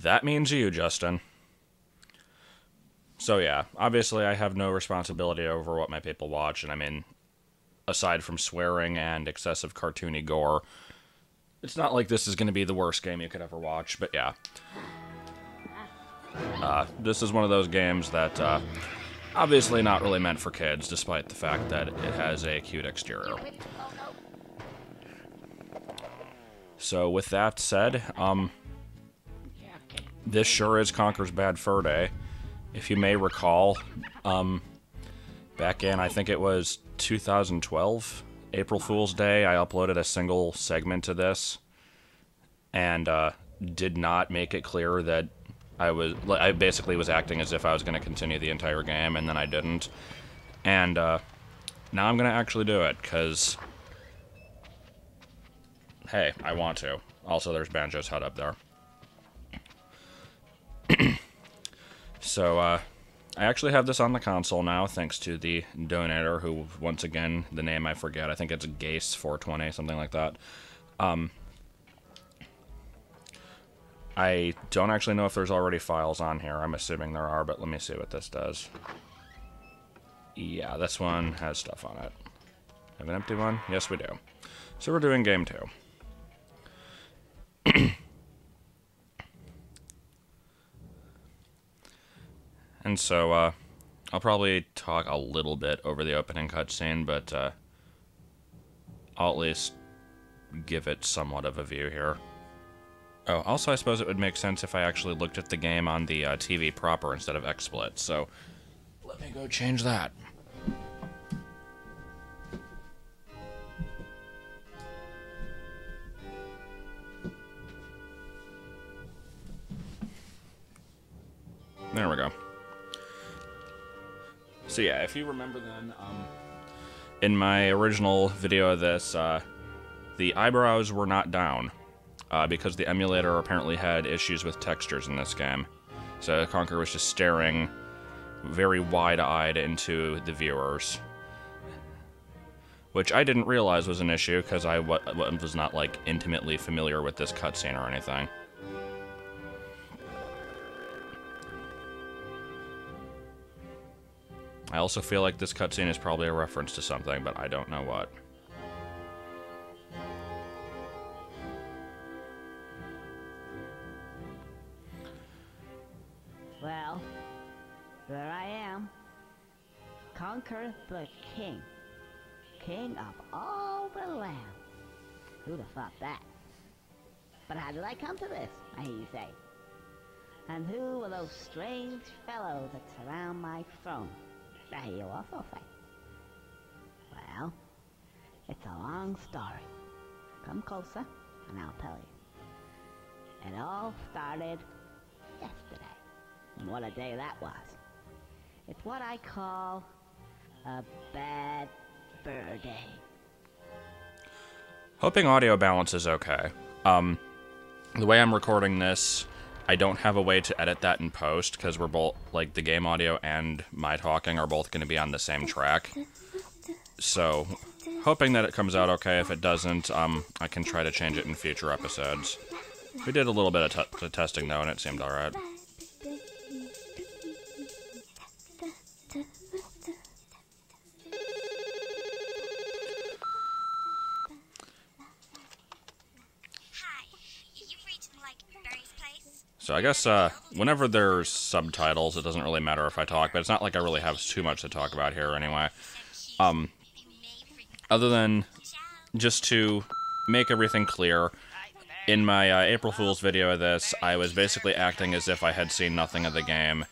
That means you, Justin. So yeah, obviously I have no responsibility over what my people watch, and I mean, aside from swearing and excessive cartoony gore, it's not like this is going to be the worst game you could ever watch, but yeah. This is one of those games that, obviously not really meant for kids, despite the fact that it has a cute exterior. So with that said, this sure is Conker's Bad Fur Day. If you may recall, back in, I think it was 2012, April Fool's Day, I uploaded a single segment to this, and did not make it clear that I basically was acting as if I was going to continue the entire game, and then I didn't. And now I'm going to actually do it, because, hey, I want to. Also, there's Banjo's Hut up there. So, I actually have this on the console now, thanks to the donator, who, once again, the name I forget. I think it's Gase420, something like that. I don't actually know if there's already files on here. I'm assuming there are, but let me see what this does. Yeah, this one has stuff on it. Have an empty one? Yes, we do. So we're doing game 2. And so, I'll probably talk a little bit over the opening cutscene, but, I'll at least give it somewhat of a view here. Oh, also I suppose it would make sense if I actually looked at the game on the, TV proper instead of XSplit, so let me go change that. There we go. So yeah, if you remember then, in my original video of this, the eyebrows were not down, because the emulator apparently had issues with textures in this game. So Conker was just staring very wide-eyed into the viewers, which I didn't realize was an issue, because I was not, like, intimately familiar with this cutscene or anything. I also feel like this cutscene is probably a reference to something, but I don't know what. Well, there I am. Conker the King. King of all the land. Who'd have thought that? But how did I come to this, I hear you say? And who were those strange fellows that surround my throne? I hear you also say. Well, it's a long story. Come closer, and I'll tell you. It all started yesterday. And what a day that was. It's what I call a bad fur day. Hoping audio balance is okay. The way I'm recording this, I don't have a way to edit that in post, because we're both, like, the game audio and my talking are both going to be on the same track. So, hoping that it comes out okay. If it doesn't, I can try to change it in future episodes. We did a little bit of testing, though, and it seemed alright. So I guess, whenever there's subtitles, it doesn't really matter if I talk, but it's not like I really have too much to talk about here anyway. Other than, just to make everything clear, in my April Fool's video of this, I was basically acting as if I had seen nothing of the game,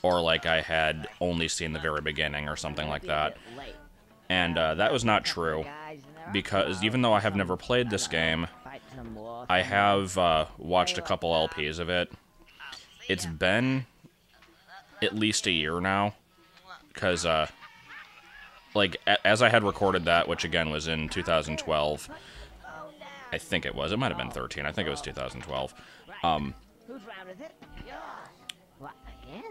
or like I had only seen the very beginning or something like that. And that was not true, because even though I have never played this game, I have watched a couple LPs of it. It's been at least a year now, because, like, as I had recorded that, which again was in 2012, I think it was. It might have been 13. I think it was 2012. I'm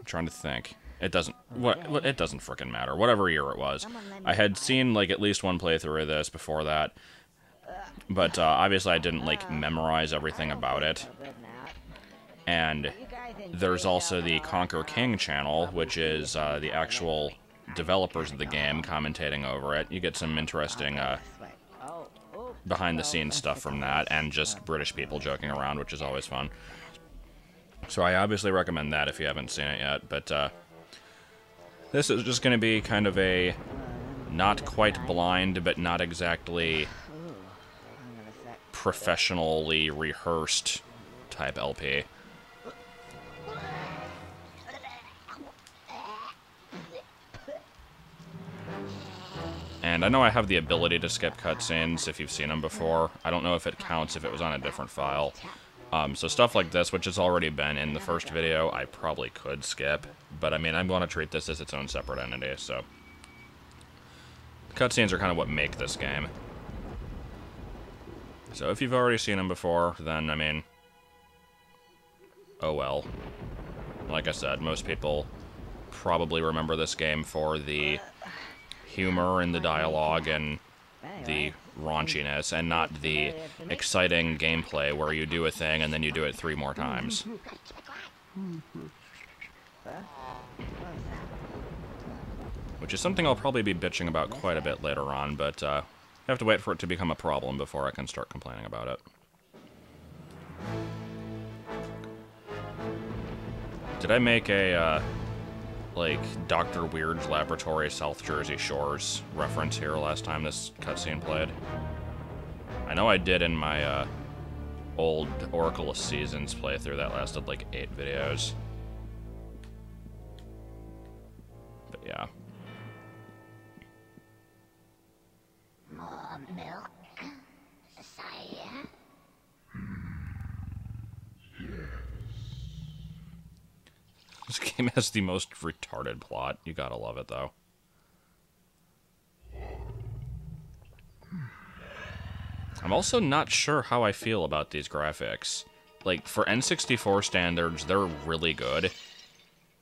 trying to think. It doesn't. What? It doesn't frickin' matter. Whatever year it was, I had seen like at least one playthrough of this before that. But obviously I didn't, like, memorize everything about it. And there's also the Conquer King channel, which is the actual developers of the game commentating over it. You get some interesting behind-the-scenes stuff from that, and just British people joking around, which is always fun. So I obviously recommend that if you haven't seen it yet, but this is just going to be kind of a not quite blind, but not exactly professionally rehearsed type LP. And I know I have the ability to skip cutscenes if you've seen them before. I don't know if it counts if it was on a different file. So stuff like this, which has already been in the first video, I probably could skip. But I mean, I'm going to treat this as its own separate entity, so. Cutscenes are kind of what make this game. So if you've already seen them before, then I mean, oh well. Like I said, most people probably remember this game for the humor and the dialogue and the raunchiness, and not the exciting gameplay where you do a thing and then you do it 3 more times. Which is something I'll probably be bitching about quite a bit later on, but I have to wait for it to become a problem before I can start complaining about it. Did I make a like Dr. Weird's Laboratory, South Jersey Shores reference here last time this cutscene played? I know I did in my old Oracle of Seasons playthrough that lasted like 8 videos. But yeah. More milk, sire? This game has the most retarded plot. You gotta love it, though. I'm also not sure how I feel about these graphics. Like, for N64 standards, they're really good.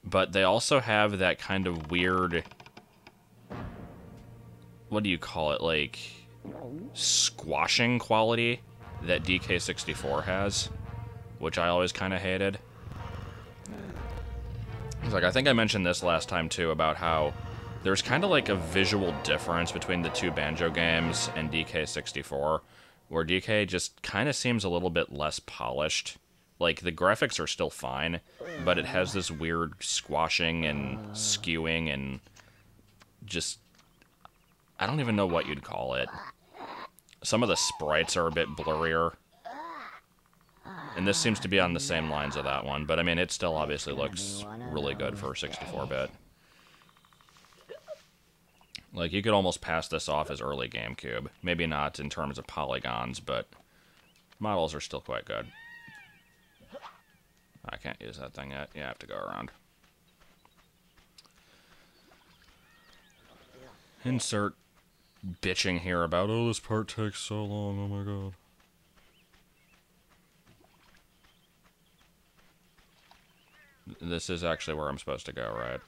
But they also have that kind of weird, what do you call it, like, squashing quality that DK64 has, which I always kind of hated. Like, I think I mentioned this last time, too, about how there's kind of like a visual difference between the 2 Banjo games and DK64, where DK just kind of seems a little bit less polished. Like, the graphics are still fine, but it has this weird squashing and skewing and just, I don't even know what you'd call it. Some of the sprites are a bit blurrier. And this seems to be on the same lines of that one, but I mean, it still obviously looks really good for 64-bit. Like, you could almost pass this off as early GameCube. Maybe not in terms of polygons, but models are still quite good. I can't use that thing yet. Yeah, I have to go around. Insert bitching here about, oh, this part takes so long, oh my god. This is actually where I'm supposed to go, right?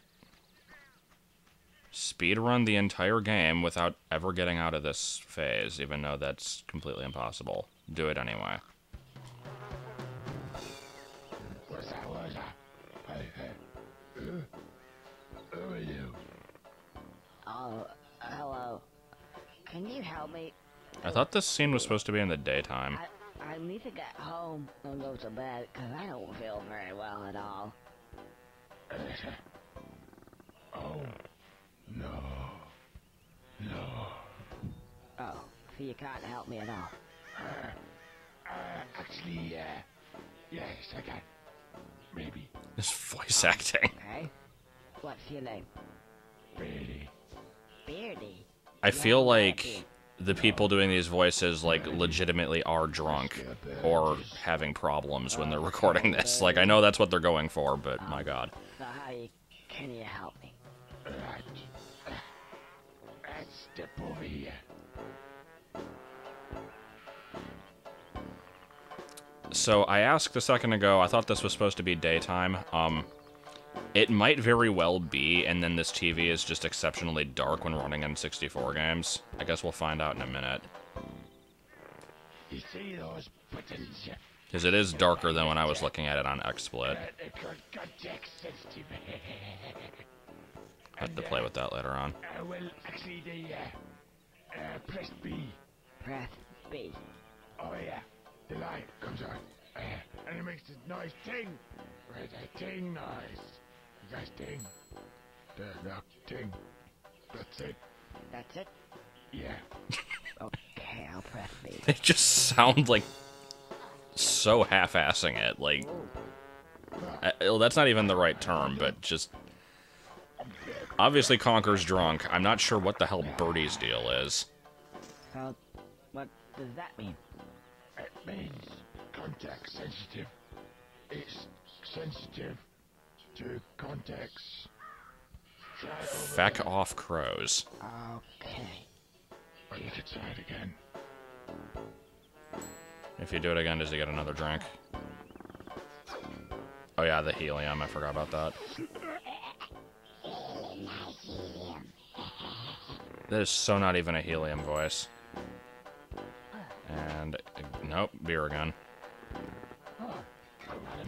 Speedrun the entire game without ever getting out of this phase, even though that's completely impossible. Do it anyway. Who are you? Oh, hello. Can you help me? I thought this scene was supposed to be in the daytime. I need to get home and go to bed, because I don't feel very well at all. Oh, no. No. Oh, so you can't help me at all? Actually, yes, I can. Maybe. This voice acting. Okay. What's your name? Beardy. Beardy? I feel like the people doing these voices, like, legitimately are drunk or having problems when they're recording this. Like, I know that's what they're going for, but my god. So can you help me? Let's step over here. So I asked a second ago, I thought this was supposed to be daytime. It might very well be, and then this TV is just exceptionally dark when running N64 games. I guess we'll find out in a minute. You see those buttons Because it is darker than when I was looking at it on XSplit. I'll have to play with that later on. Well, actually, the press B. Press B. Oh yeah, the light comes on, and it makes this nice ting. Right, that ting noise. You guys ting. The rock ting. That's it. That's it. Yeah. Okay, I'll press B. It just sounds like so half-assing it. Like, well, that's not even the right term, but just. Obviously, Conker's drunk. I'm not sure what the hell Birdie's deal is. So, what does that mean? It means contact sensitive. It's sensitive to contacts. Feck off, crows. Okay. Well, you could try it again. If you do it again, does he get another drink? Oh yeah, the helium. I forgot about that. That is so not even a helium voice. And nope, beer again.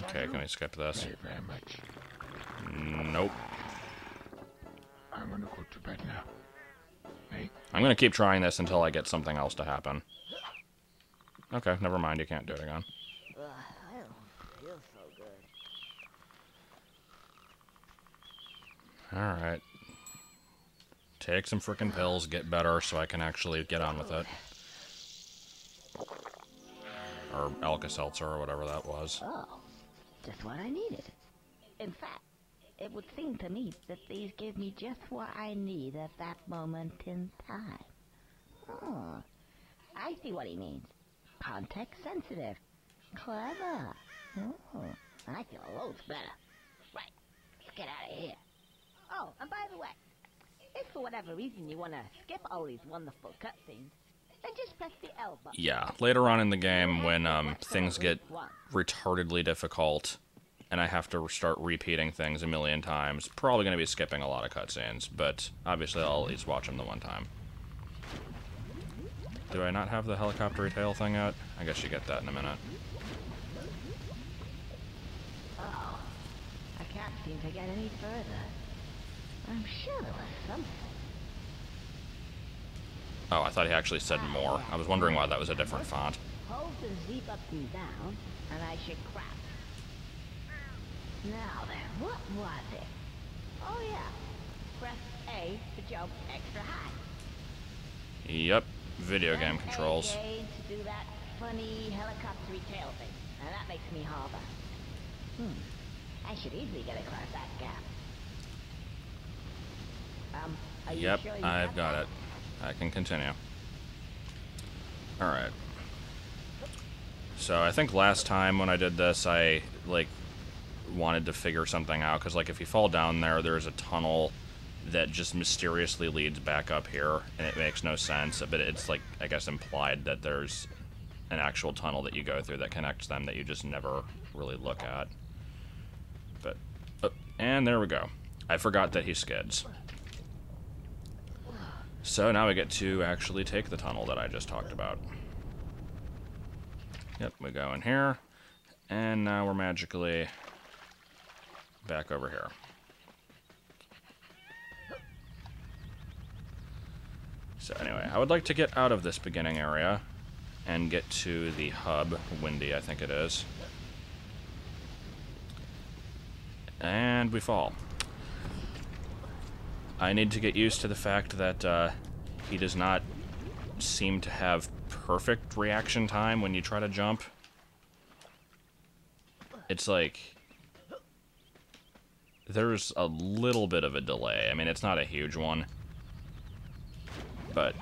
Okay, can we skip this? Nope. I'm gonna go to bed now. I'm gonna keep trying this until I get something else to happen. Okay, never mind. You can't do it again. I don't feel so good. All right. Take some frickin' pills, get better, so I can actually get on with it. Or Alka-Seltzer, or whatever that was. Oh, just what I needed. In fact, it would seem to me that these give me just what I need at that moment in time. Oh, I see what he means. Context sensitive. Clever. Oh, I feel loads better. Right, let's get out of here. Oh, and by the way, if for whatever reason you want to skip all these wonderful cutscenes, then just press the L button. Yeah, later on in the game when things get retardedly difficult and I have to start repeating things a million times, probably going to be skipping a lot of cutscenes, but obviously I'll at least watch them the one time. Do I not have the helicoptery tail thing out? I guess you get that in a minute. Uh-oh. I can't seem to get any further. I'm sure there was something. Oh, I thought he actually said more. I was wondering why that was a different font. Hold the Z button down, and I should crack. Now then, what was it? Oh yeah, press A to jump extra high. Yep, video game controls. To do that funny helicopter tail thing, and that makes me harbor. I should easily get across that gap. Yep, I've got it. I can continue. Alright. So, I think last time when I did this, I, like, wanted to figure something out. Because, like, if you fall down there, there's a tunnel that just mysteriously leads back up here. And it makes no sense. But it's, like, I guess implied that there's an actual tunnel that you go through that connects them that you just never really look at. But, and there we go. I forgot that he skids. So now we get to actually take the tunnel that I just talked about. Yep, we go in here, and now we're magically back over here. So anyway, I would like to get out of this beginning area and get to the hub, Windy, I think it is. And we fall. I need to get used to the fact that he does not seem to have perfect reaction time when you try to jump. It's like, there's a little bit of a delay. I mean, it's not a huge one. But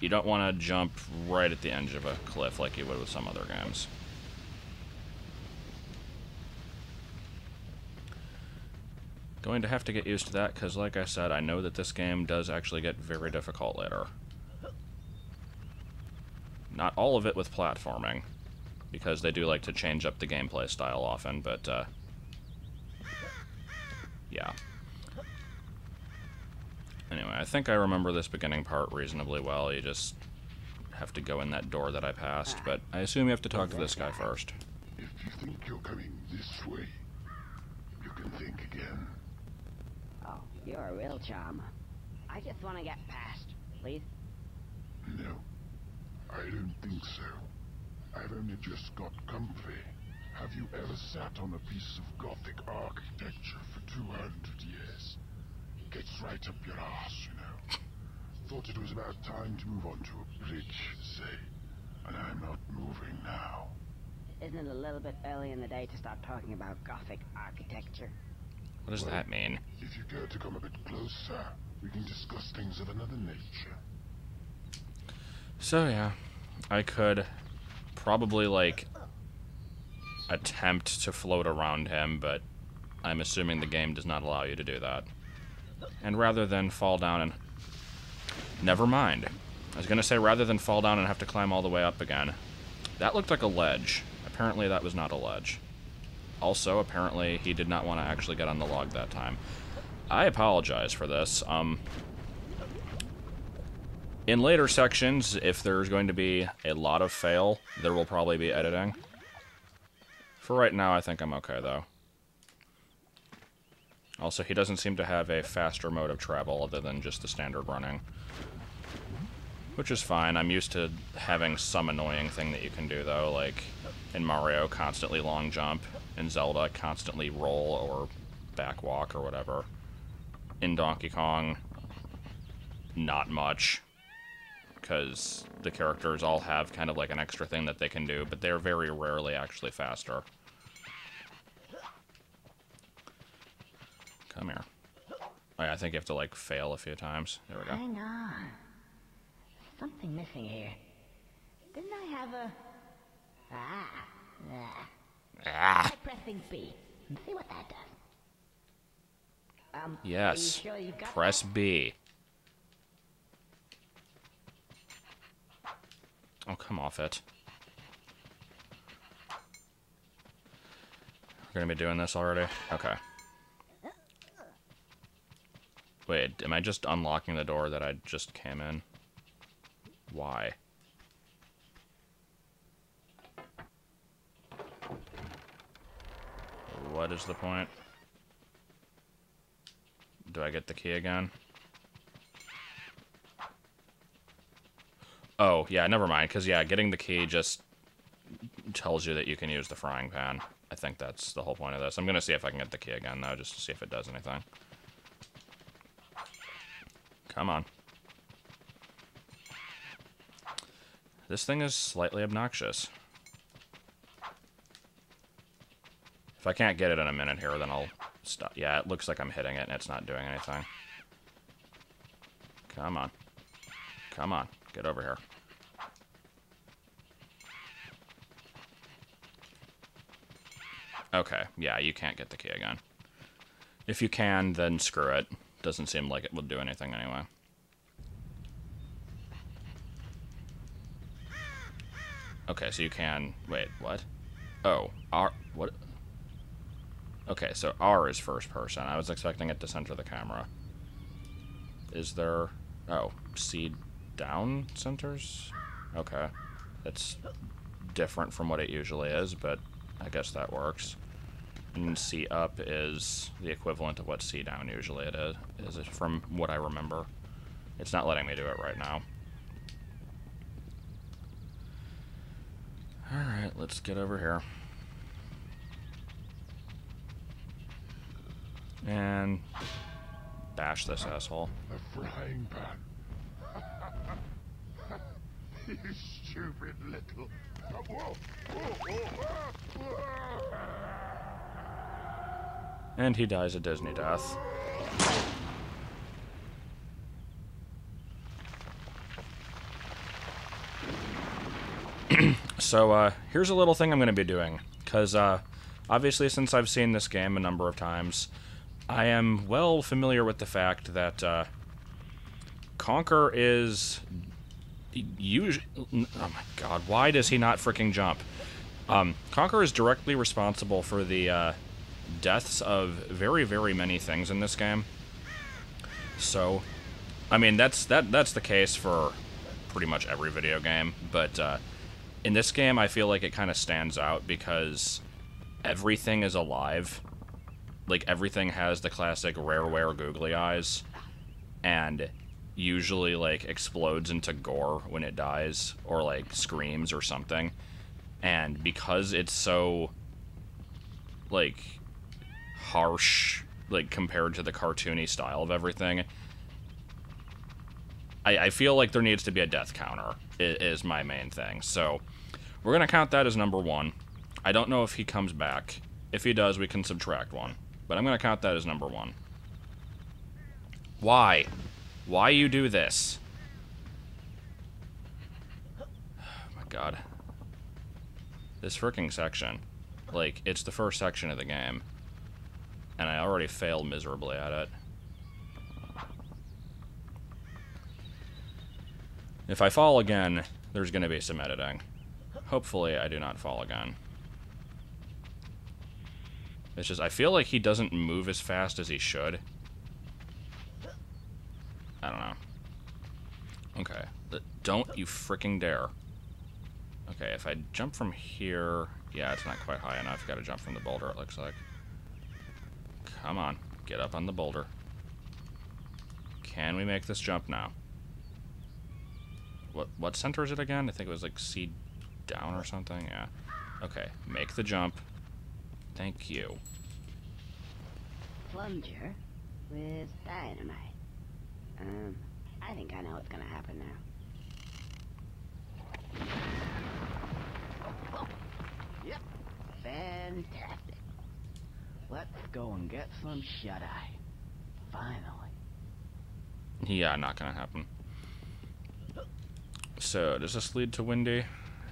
you don't want to jump right at the edge of a cliff like you would with some other games. Going to have to get used to that, because like I said, I know that this game does actually get very difficult later. Not all of it with platforming, because they do like to change up the gameplay style often, but, yeah. Anyway, I think I remember this beginning part reasonably well. You just have to go in that door that I passed, but I assume you have to talk to this guy first. You you think you're coming this way, you can think again. Oh, you're a real charmer. I just want to get past, please. No, I don't think so. I've only just got comfy. Have you ever sat on a piece of Gothic architecture for 200 years? It gets right up your ass, you know. Thought it was about time to move on to a bridge, say. And I'm not moving now. Isn't it a little bit early in the day to start talking about Gothic architecture? What does that mean? If you care to come a bit closer, we can discuss things of another nature. So yeah, I could probably like attempt to float around him, but I'm assuming the game does not allow you to do that. And rather than fall down and... Never mind. I was gonna say rather than fall down and have to climb all the way up again. That looked like a ledge. Apparently that was not a ledge. Also, apparently he did not want to actually get on the log that time. I apologize for this. In later sections, if there's going to be a lot of fail, there will probably be editing. For right now, I think I'm okay, though. Also, he doesn't seem to have a faster mode of travel other than just the standard running. Which is fine. I'm used to having some annoying thing that you can do, though. Like, in Mario, constantly long jump. In Zelda, constantly roll or back walk or whatever. In Donkey Kong, not much. Because the characters all have kind of like an extra thing that they can do, but they're very rarely actually faster. Come here. Oh, yeah, I think you have to like fail a few times. There we go. Hang on. Something missing here. Didn't I have a... Try pressing B and see what that does. Yes. Are you sure you've got press that? B. Oh, come off it. We're gonna be doing this already? Okay. Wait, am I just unlocking the door that I just came in? Why? What is the point? Do I get the key again? Oh, yeah, never mind, because, yeah, getting the key just tells you that you can use the frying pan. I think that's the whole point of this. I'm going to see if I can get the key again, though, just to see if it does anything. Come on. This thing is slightly obnoxious. If I can't get it in a minute here, then I'll stop. Yeah, it looks like I'm hitting it, and it's not doing anything. Come on. Come on. Get over here. Okay, yeah, you can't get the key again. If you can, then screw it. Doesn't seem like it will do anything anyway. Okay, so you can... Wait, what? Oh, R... What? Okay, so R is first person. I was expecting it to center the camera. Is there... Oh, C... down centers? Okay. That's different from what it usually is, but I guess that works. And C up is the equivalent of what C down usually it is from what I remember. It's not letting me do it right now. Alright, let's get over here. And bash this asshole. A frying pan. You stupid little... And he dies a Disney death. So, here's a little thing I'm going to be doing. Because, obviously, since I've seen this game a number of times, I am well familiar with the fact that, Conker is... Oh my god, why does he not freaking jump? Conker is directly responsible for the deaths of very, very many things in this game. So, I mean, that's the case for pretty much every video game, but in this game I feel like it kind of stands out because everything is alive. Like, everything has the classic rareware googly eyes, and usually, like, explodes into gore when it dies, or, like, screams or something. And because it's so, like, harsh, like, compared to the cartoony style of everything, I feel like there needs to be a death counter, is my main thing. So, we're gonna count that as number one. I don't know if he comes back. If he does, we can subtract one. But I'm gonna count that as number one. Why? Why you do this? Oh my god. This freaking section. Like, it's the first section of the game. And I already failed miserably at it. If I fall again, there's gonna be some editing. Hopefully I do not fall again. It's just, I feel like he doesn't move as fast as he should. I don't know. Okay. Don't you freaking dare. Okay, if I jump from here... Yeah, it's not quite high enough. Gotta jump from the boulder, it looks like. Come on. Get up on the boulder. Can we make this jump now? What center is it again? I think it was like C down or something. Yeah. Okay, make the jump. Thank you. Plunger with dynamite. I think I know what's gonna happen now. Oh. Yep. Fantastic. Let's go and get some shut-eye. Finally. Yeah, not gonna happen. So, does this lead to Windy? I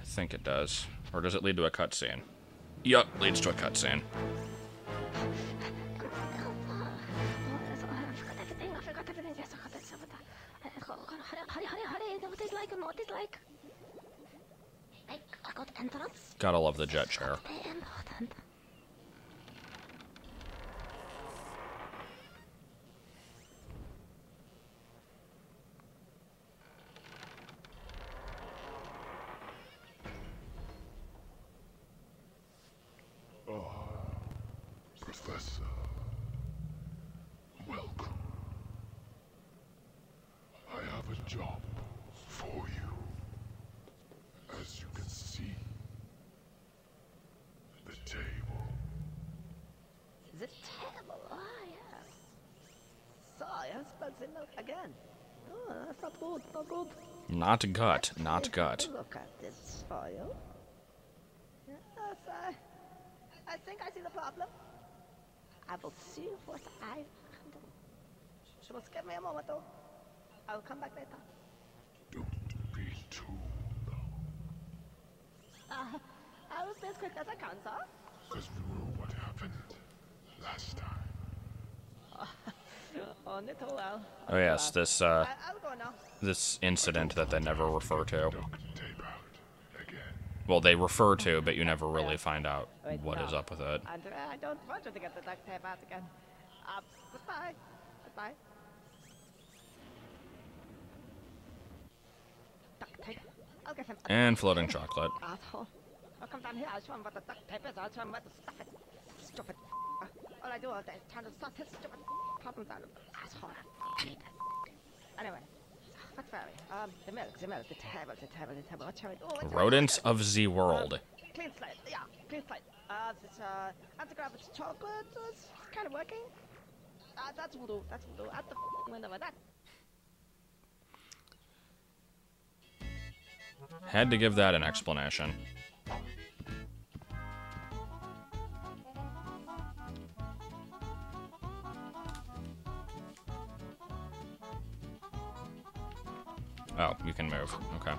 think it does. Or does it lead to a cutscene? Yup, leads to a cutscene. Gotta love the jet chair. Professor, welcome. I have a job for you. As you can see, the table. The table? Ah, yes. So I have spelled it out again. Oh, that's not good, not good. Not gut, not gut. Look at this file. Yes, I think I see the problem. I will see what I can do. She must give me a moment, though. I will come back later. Don't be too long. I will be as quick as I can, sir. Because we know what happened last time. Only too well. Oh yes, this this incident that they never refer to. Well, they refer to, but you never really find out what is up with it. And I don't want you to get the duct tape out again. Goodbye. Goodbye. Duct tape. I'll give him. And floating chocolate. Asshole. I'll come down here. I'll show him what the duct tape is. I'll show him what the stuff is. Stupid. All I do all day is trying to sort his stupid problems out. Asshole. Anyway. Rodents of the world. Clean slate, yeah, clean slate. This anti-gravity chocolate is kind of working. That's voodoo, that's voodoo. At the window with that. Had to give that an explanation. Oh, you can move. Okay.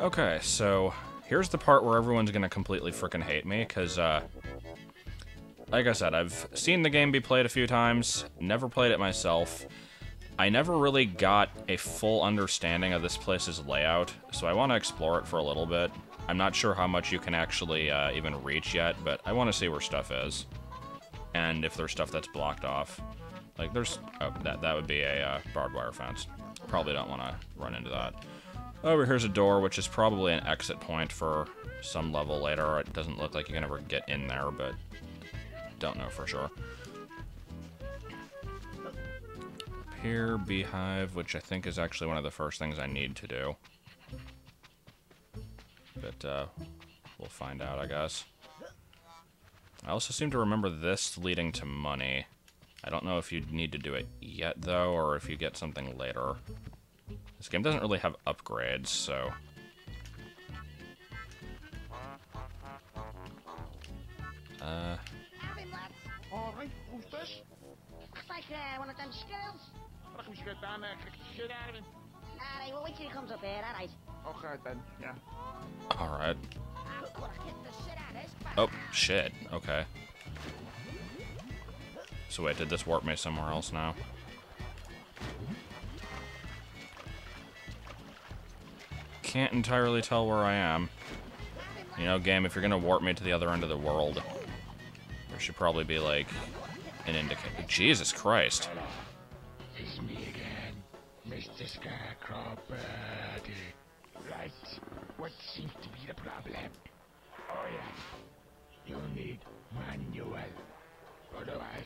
Okay, so here's the part where everyone's gonna completely frickin' hate me, because, like I said, I've seen the game be played a few times, never played it myself. I never really got a full understanding of this place's layout, so I want to explore it for a little bit. I'm not sure how much you can actually even reach yet, but I want to see where stuff is. And if there's stuff that's blocked off, like there's, oh, that would be a barbed wire fence. Probably don't want to run into that. Over here's a door, which is probably an exit point for some level later. It doesn't look like you can ever get in there, but don't know for sure. Here, beehive, which I think is actually one of the first things I need to do. But we'll find out, I guess. I also seem to remember this leading to money. I don't know if you need to do it yet, though, or if you get something later. This game doesn't really have upgrades, so... Looks like one of them skills. I come straight down there, kick the shit out of him. Alright, we'll wait till he comes up here, alright. Okay, then, yeah. Alright. Oh, shit, okay. So wait, did this warp me somewhere else now? Can't entirely tell where I am. You know, game, if you're gonna warp me to the other end of the world, there should probably be, like, an indicator. Jesus Christ. It's me again, Mr. Scarecrow Birdie. Right, what seems to be the problem? Oh, yeah, you'll need manual. Otherwise,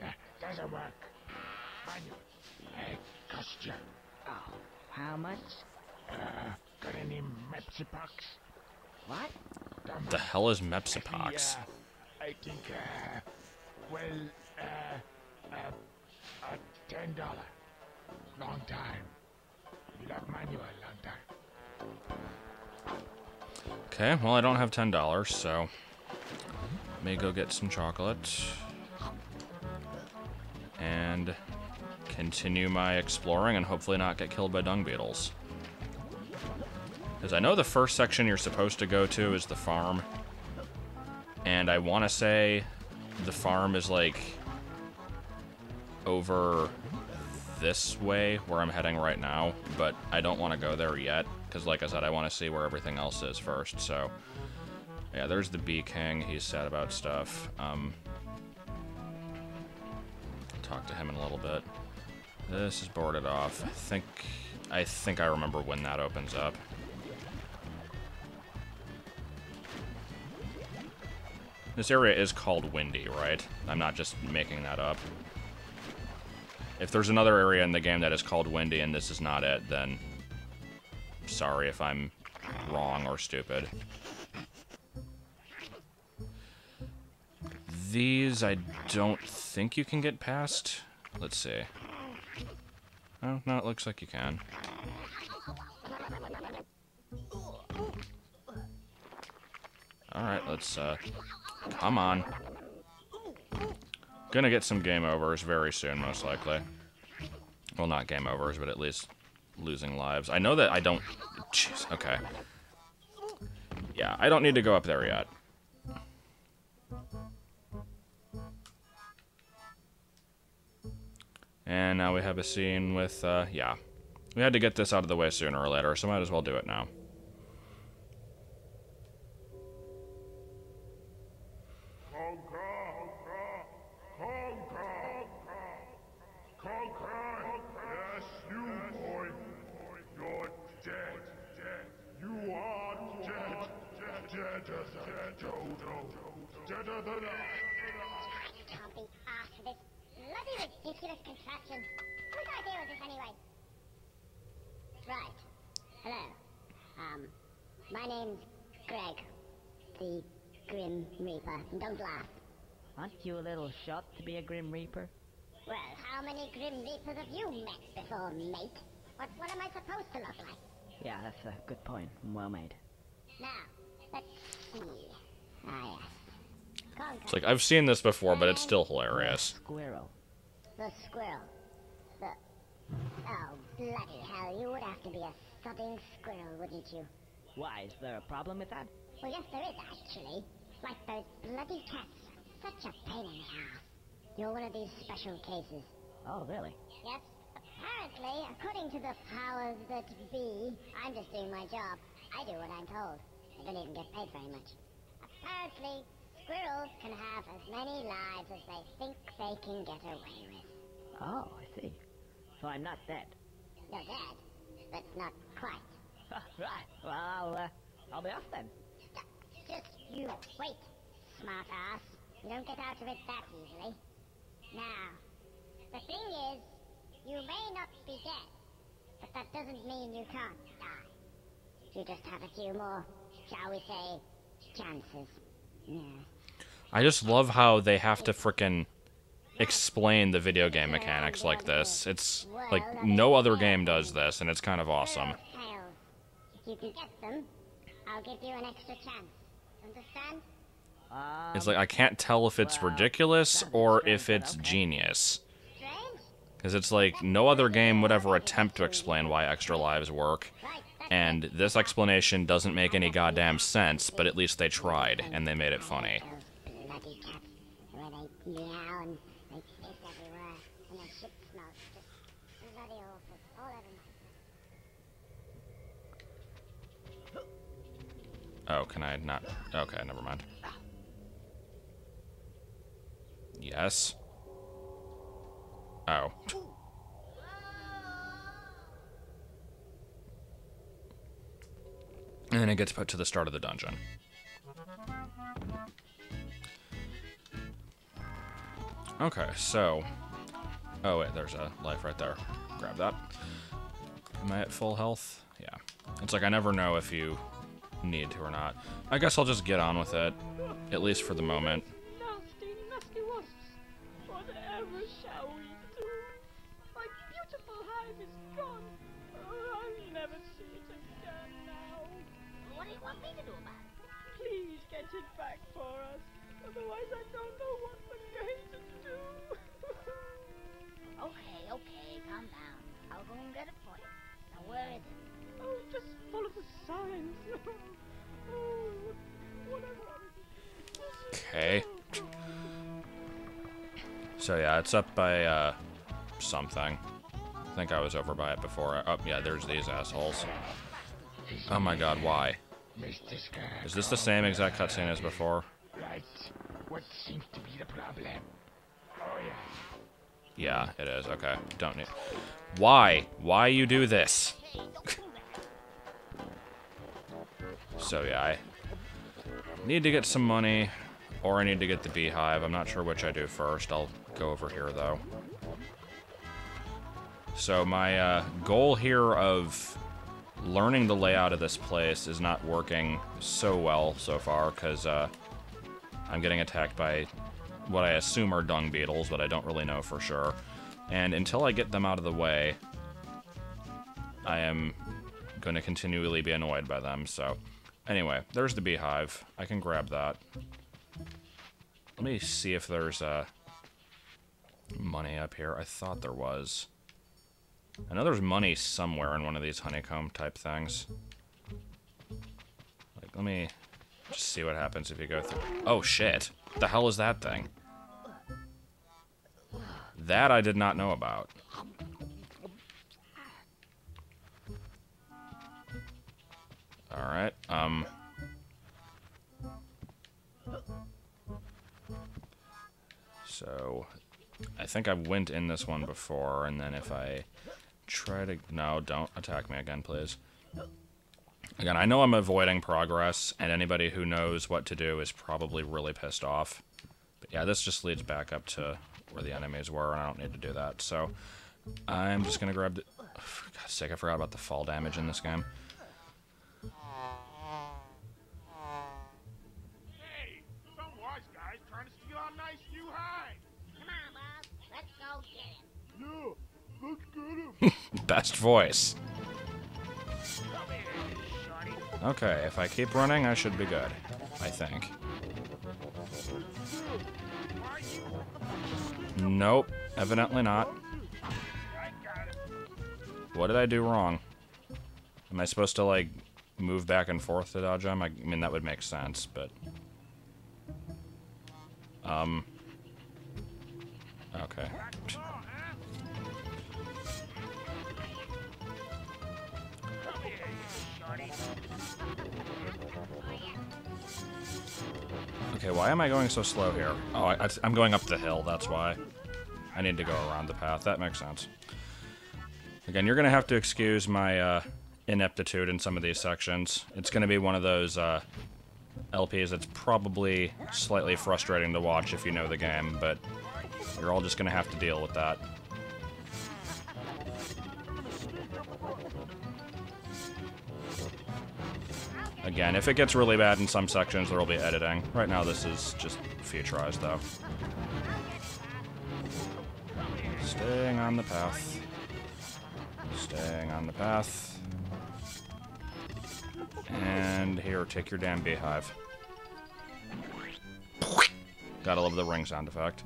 that doesn't work. Manual, it cost you. Oh, how much? Got any MepsiPox? What? The hell is MepsiPox? I think, $10. Long time. You love manual, long time. Okay, well, I don't have $10, so... Let me go get some chocolate. And... continue my exploring and hopefully not get killed by dung beetles. Because I know the first section you're supposed to go to is the farm. And I want to say the farm is like over this way where I'm heading right now, but I don't want to go there yet because, like I said, I want to see where everything else is first. So yeah, there's the Bee King. He's sad about stuff. I'll talk to him in a little bit. This is boarded off. I think I remember when that opens up. This area is called Windy, right? I'm not just making that up. If there's another area in the game that is called Windy and this is not it, then... sorry if I'm wrong or stupid. These, I don't think you can get past. Let's see. Oh, no, it looks like you can. Alright, let's, come on. Gonna get some game overs very soon, most likely. Well, not game overs, but at least losing lives. I know that I don't... Jeez, okay. Yeah, I don't need to go up there yet. And now we have a scene with, yeah. We had to get this out of the way sooner or later, so might as well do it now. Contraption. Whose idea was this anyway? Right. Hello. My name's Greg, the Grim Reaper. And don't laugh. Aren't you a little short to be a Grim Reaper? Well, how many Grim Reapers have you met before, mate? What am I supposed to look like? Yeah, that's a good point. Well made. Now, let's see. Ah, yes. Conker. It's like, I've seen this before, but it's still hilarious. Squirrel. The squirrel. Oh, bloody hell, you would have to be a sodding squirrel, wouldn't you? Why, is there a problem with that? Well, yes, there is, actually. Like those bloody cats. Such a pain in the ass. You're one of these special cases. Oh, really? Yes. Apparently, according to the powers that be, I'm just doing my job. I do what I'm told. I don't even get paid very much. Apparently, squirrels can have as many lives as they think they can get away with. Oh, I see. So I'm not dead. You're dead, but not quiet. Right, well, I'll be off then. Stop. Just you wait, smart-ass. You don't get out of it that easily. Now, the thing is, you may not be dead, but that doesn't mean you can't die. You just have a few more, shall we say, chances. Yeah. I just love how they have to frickin' explain the video game mechanics like this. It's like no other game does this, and it's kind of awesome. If you can get them, I'll give you an extra chance. Understand? It's like I can't tell if it's ridiculous or if it's genius. Because it's like no other game would ever attempt to explain why extra lives work. And this explanation doesn't make any goddamn sense, but at least they tried, and they made it funny. Oh, can I not? Okay, never mind. Yes. Oh. And then it gets put to the start of the dungeon. Okay, so... Oh, wait, there's a life right there. Grab that. Am I at full health? Yeah. It's like I never know if you need to or not. I guess I'll just get on with it, at least for the moment. Nasty, nasty wasps. Whatever shall we do? My beautiful hive is gone. I'll never see it again now. What do you want me to do about it? Please get it back for us. Otherwise, I don't know what we're going to do. Okay, okay, calm down. I'll go and get it for you. Now, where is it? Oh, just follow the signs. Oh, whatever. Okay. So yeah, it's up by something. I think I was over by it before. Oh yeah, there's these assholes. Oh my god, why? Is this the same exact cutscene as before? Right. What seems to be the problem? Oh yeah. Yeah, it is. Okay. Don't need. Why? Why you do this? So yeah, I need to get some money, or I need to get the beehive. I'm not sure which I do first. I'll go over here, though. So my goal here of learning the layout of this place is not working so well so far, because I'm getting attacked by what I assume are dung beetles, but I don't really know for sure. And until I get them out of the way, I am going to continually be annoyed by them, so... Anyway, there's the beehive. I can grab that. Let me see if there's money up here. I thought there was. I know there's money somewhere in one of these honeycomb type things. Like, let me just see what happens if you go through. Oh shit! What the hell is that thing? That I did not know about. All right, so I think I went in this one before, and then if I try to... No, don't attack me again, please. Again, I know I'm avoiding progress, and anybody who knows what to do is probably really pissed off. But yeah, this just leads back up to where the enemies were, and I don't need to do that. So I'm just going to grab the... Oh, for God's sake, I forgot about the fall damage in this game. Best voice. Okay, if I keep running, I should be good, I think. Nope, evidently not. What did I do wrong? Am I supposed to, like, move back and forth to dodge him? I mean, that would make sense, but... Okay. Okay, why am I going so slow here? Oh, I'm going up the hill, that's why. I need to go around the path, that makes sense. Again, you're gonna have to excuse my ineptitude in some of these sections. It's going to be one of those LPs that's probably slightly frustrating to watch if you know the game, but you're all just going to have to deal with that. Again, if it gets really bad in some sections, there will be editing. Right now, this is just a few tries, though. Staying on the path. Staying on the path. And here, take your damn beehive. Gotta love the ring sound effect.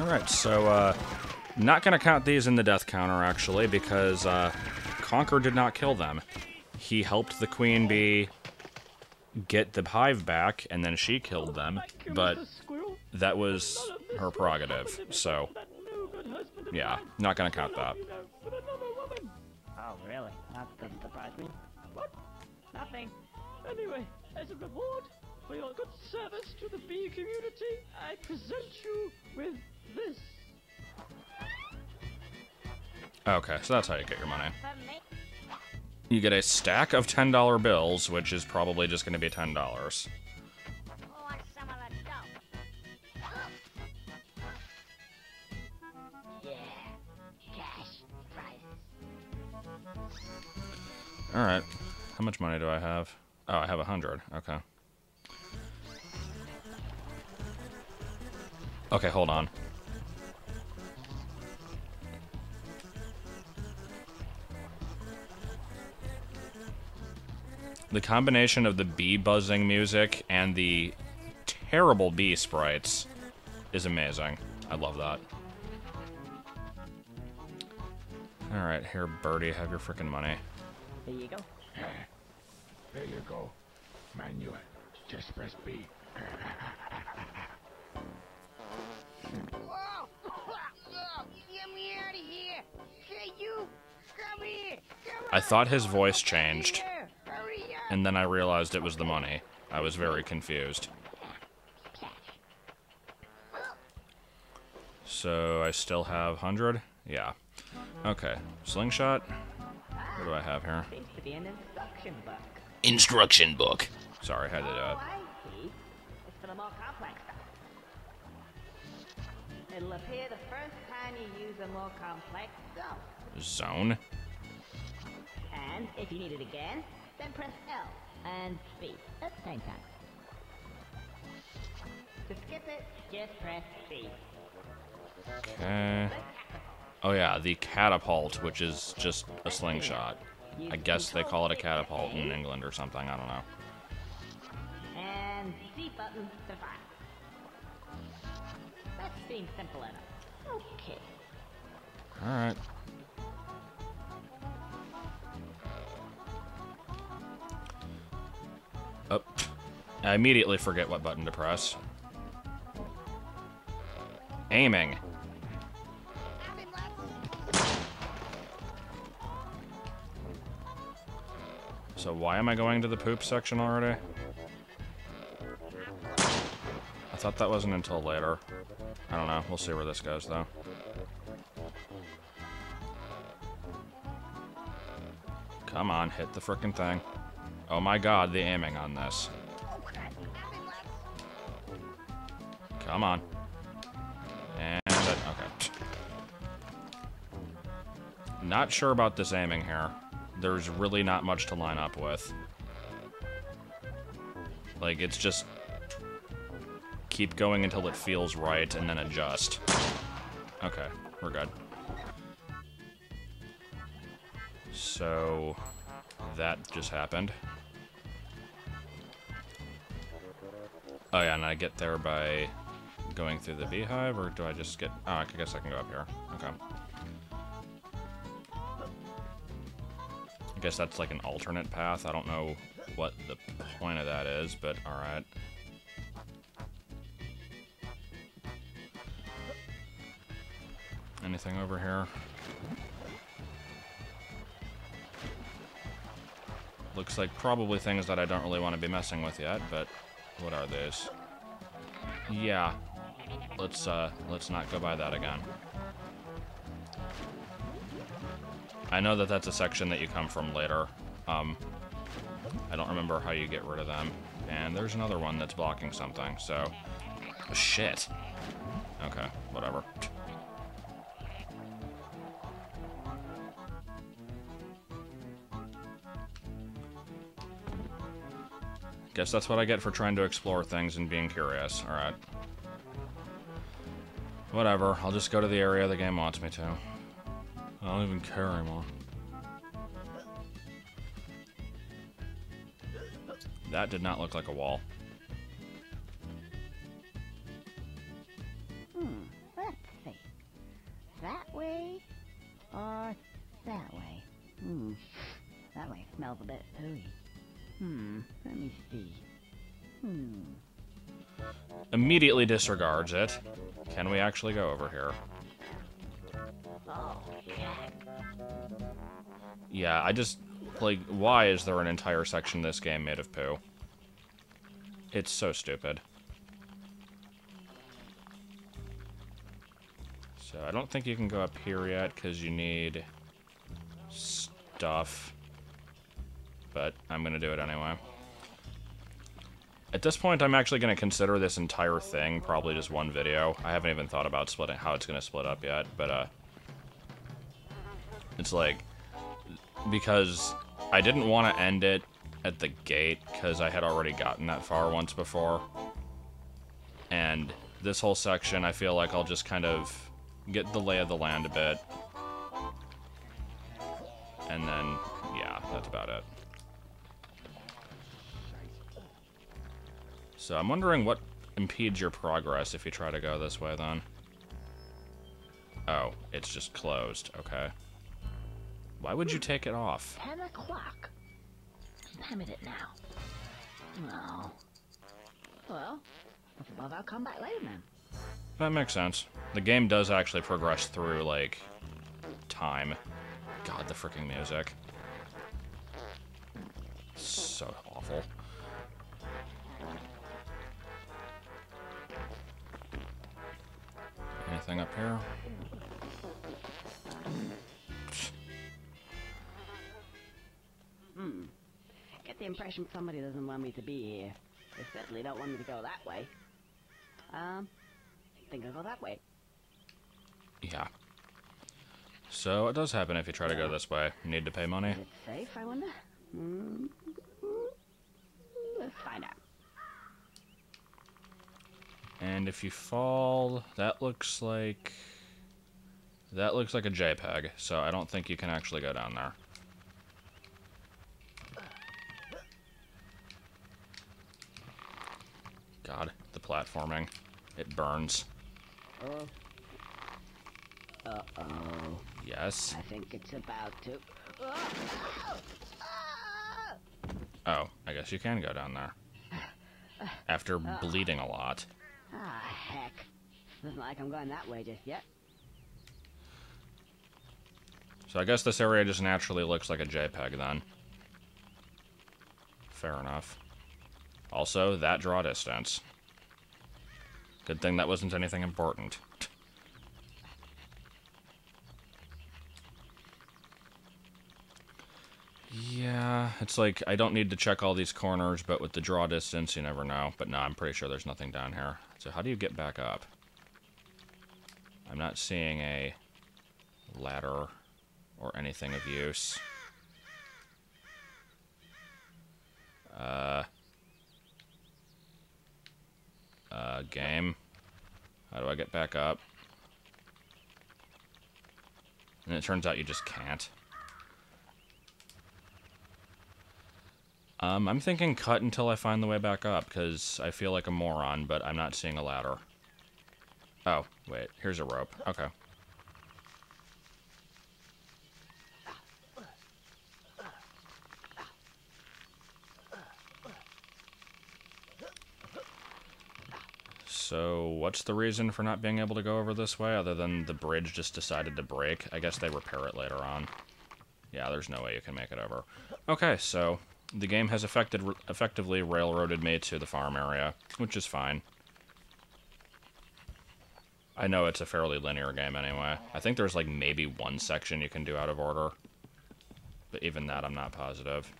Alright, so, not gonna count these in the death counter, actually, because, Conker did not kill them. He helped the queen bee get the hive back, and then she killed them, but that was her prerogative, so, yeah, not gonna count that. Oh, really? That doesn't surprise me. What? Nothing. Anyway, as a reward for your good service to the bee community, I present you with this. Okay, so that's how you get your money. You get a stack of $10 bills, which is probably just going to be $10. All right, how much money do I have? Oh, I have 100. Okay. Okay, hold on. The combination of the bee buzzing music and the terrible bee sprites is amazing. I love that. All right, here, birdie, have your freaking money. There you go. There you go. Manual. Just press B. Whoa! Get me out of here! Hey, you! Come here! Come on. I thought his voice changed, and then I realized it was the money. I was very confused. So I still have 100? Yeah. Okay. Slingshot. What do I have here? Seems to be an instruction book. Instruction book. Sorry, I had to do it. I see. It's for the more complex stuff. It'll appear the first time you use a more complex zone. And if you need it again, then press L and B at the same time. To skip it, just press B. Okay. Oh yeah, the catapult, which is just a slingshot. I guess they call it a catapult in England or something, I don't know. And Z button to fire. That seems simple enough. Okay. Alright. Oh. I immediately forget what button to press. Aiming. So why am I going to the poop section already? I thought that wasn't until later. I don't know. We'll see where this goes, though. Come on, hit the frickin' thing. Oh my god, the aiming on this. Come on. And... okay. Not sure about this aiming here. There's really not much to line up with. Like, it's just... keep going until it feels right, and then adjust. Okay, we're good. So... that just happened. Oh yeah, and I get there by going through the beehive, or do I just get... oh, I guess I can go up here. Okay. I guess that's like an alternate path. I don't know what the point of that is, but alright. anything over here. Looks like probably things that I don't really want to be messing with yet, but what are these? Yeah, let's not go by that again. I know that that's a section that you come from later. I don't remember how you get rid of them. And there's another one that's blocking something, so... Oh, shit. Okay, whatever. Guess that's what I get for trying to explore things and being curious. Alright. Whatever, I'll just go to the area the game wants me to. I don't even care anymore. That did not look like a wall. Let's see. That way or that way? That way smells a bit ooey. Let me see. Immediately disregards it. Can we actually go over here? Oh, yeah. Yeah, I just... Like, why is there an entire section of this game made of poo? It's so stupid. So, I don't think you can go up here yet, because you need... stuff. But, I'm gonna do it anyway. At this point, I'm actually gonna consider this entire thing probably just one video. I haven't even thought about splitting, how it's gonna split up yet, but, it's like... because I didn't want to end it at the gate, because I had already gotten that far once before. And this whole section, I feel like I'll just kind of get the lay of the land a bit. And then, yeah, that's about it. So I'm wondering what impedes your progress if you try to go this way, then. Oh, it's just closed. Okay. Why would you take it off? 10 o'clock. What time is it now? No. Well, I suppose I'll come back later then. That makes sense. The game does actually progress through, like, time. God, the freaking music. So awful. Anything up here? The impression somebody doesn't want me to be here. They certainly don't want me to go that way. I think I'll go that way. Yeah. So it does happen if you try to go this way. You need to pay money. Is it safe, I wonder? Let's find out. And if you fall, that looks like a JPEG, so I don't think you can actually go down there. God, the platforming. It burns. Uh-oh. Yes? I think it's about to... Oh, I guess you can go down there. After bleeding a lot. Ah, heck. Doesn't like I'm going that way just yet. So I guess this area just naturally looks like a JPEG, then. Fair enough. Also, that draw distance. Good thing that wasn't anything important. Yeah, it's like, I don't need to check all these corners, but with the draw distance, you never know. But no, I'm pretty sure there's nothing down here. So how do you get back up? I'm not seeing a ladder or anything of use. Game. How do I get back up? And it turns out you just can't. I'm thinking cut until I find the way back up, because I feel like a moron, but I'm not seeing a ladder. Oh, wait. Here's a rope. Okay. So what's the reason for not being able to go over this way, other than the bridge just decided to break? I guess they repair it later on. Yeah, there's no way you can make it over. Okay, so the game has effectively railroaded me to the farm area, which is fine. I know it's a fairly linear game anyway. I think there's like maybe one section you can do out of order. But even that, I'm not positive.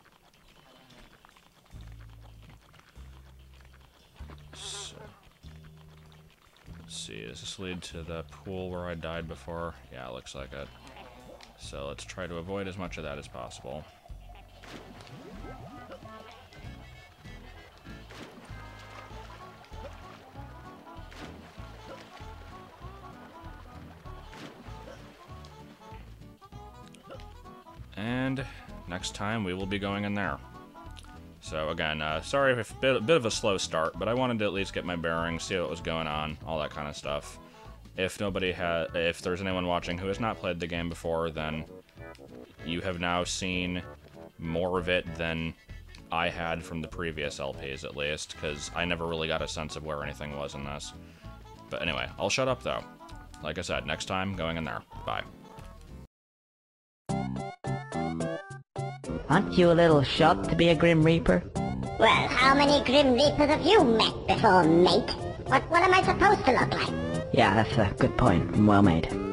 So, let's see, does this lead to the pool where I died before? Yeah, it looks like it. So let's try to avoid as much of that as possible. And next time we will be going in there. So again, sorry if a bit of a slow start, but I wanted to at least get my bearings, see what was going on, all that kind of stuff. If there's anyone watching who has not played the game before, then you have now seen more of it than I had from the previous LPs, at least, because I never really got a sense of where anything was in this. But anyway, I'll shut up though. Like I said, next time, going in there. Bye. Aren't you a little shocked to be a Grim Reaper? Well, how many Grim Reapers have you met before, mate? What am I supposed to look like? Yeah, that's a good point. Well made.